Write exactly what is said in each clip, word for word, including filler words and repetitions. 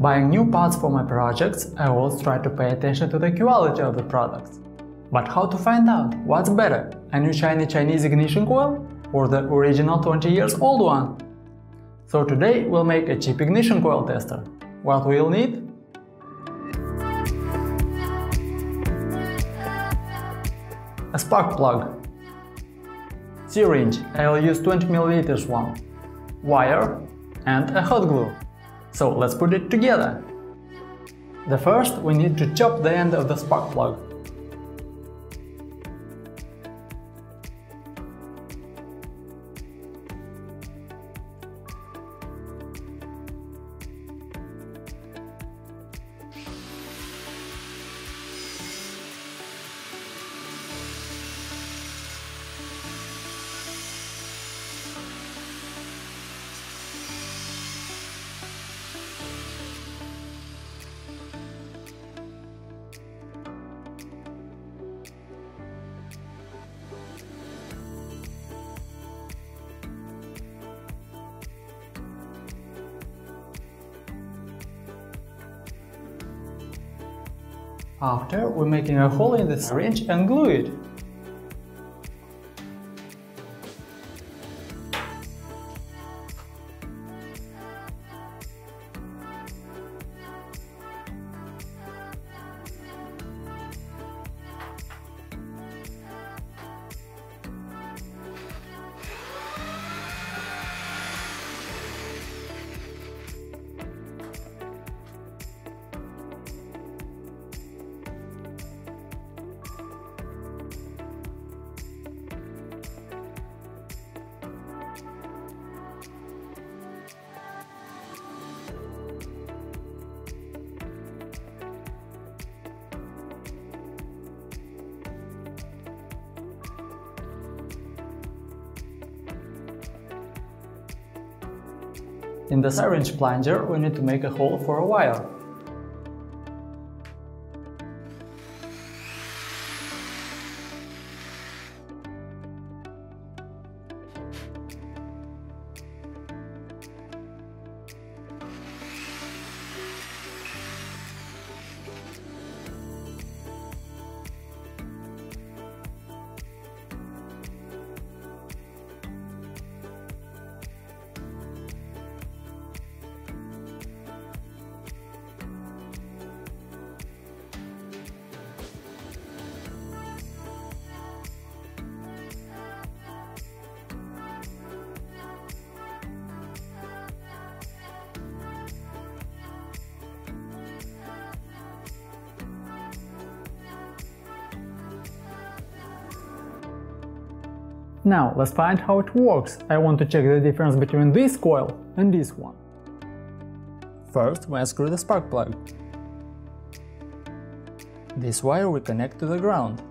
Buying new parts for my projects, I always try to pay attention to the quality of the products. But how to find out what's better, a new shiny Chinese ignition coil or the original twenty years old one? So today we'll make a cheap ignition coil tester. What we'll need? A spark plug, syringe, I'll use twenty milliliters one, wire and a hot glue. So let's put it together. The first we need to chop the end of the spark plug. After, we're making a hole in the syringe and glue it. In the syringe plunger, we need to make a hole for a wire. Now let's find how it works. I want to check the difference between this coil and this one. First, we unscrew the spark plug. This wire we connect to the ground.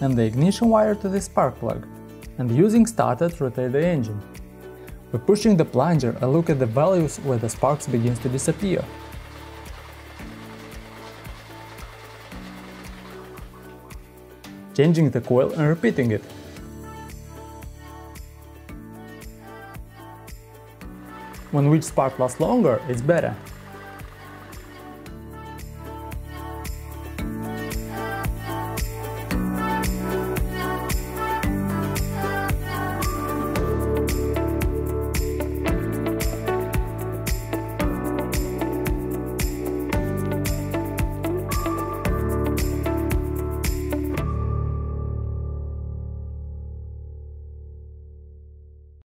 And the ignition wire to the spark plug. And using starter to rotate the engine. By pushing the plunger, I look at the values where the sparks begins to disappear. Changing the coil and repeating it. When each spark lasts longer, it's better.